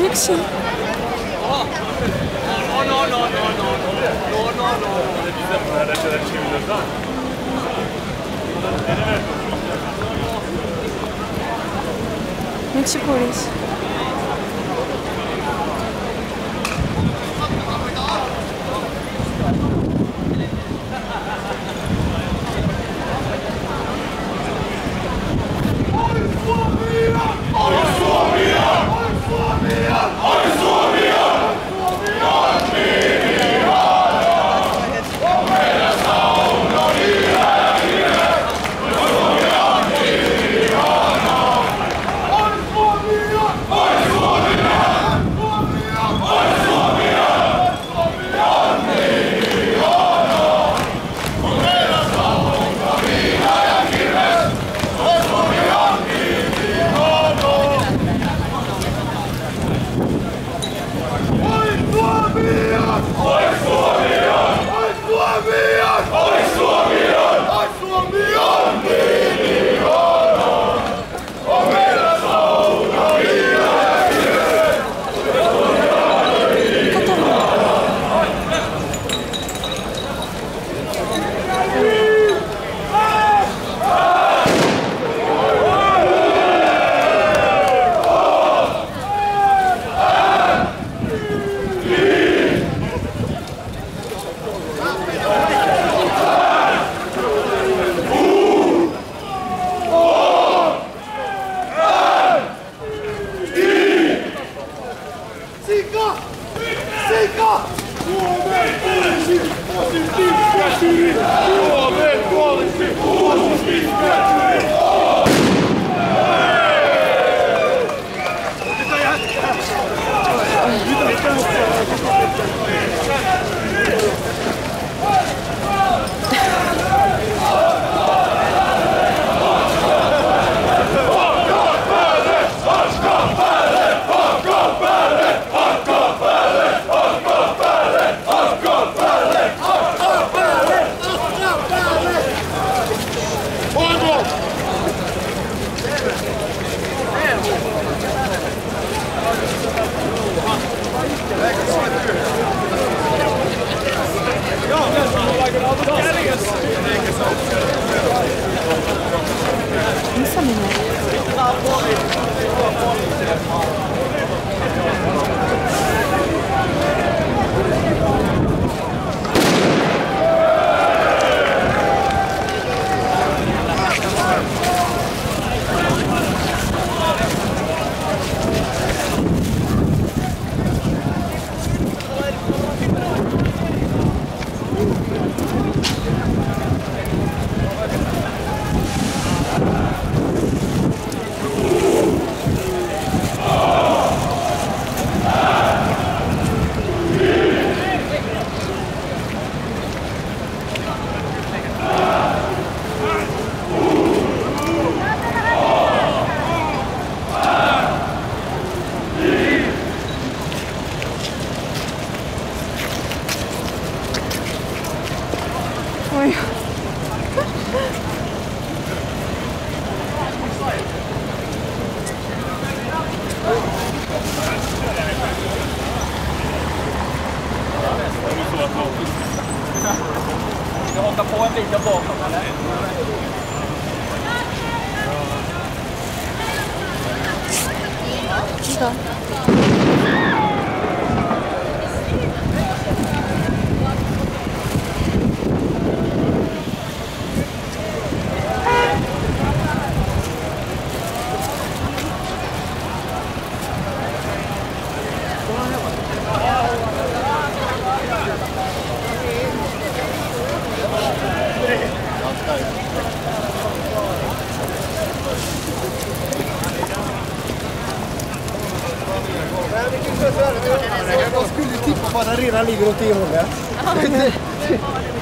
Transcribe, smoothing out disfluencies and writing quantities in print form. Mixi. Mixi polis. Jag skulle tippa på att den redan ligger åt det hållet.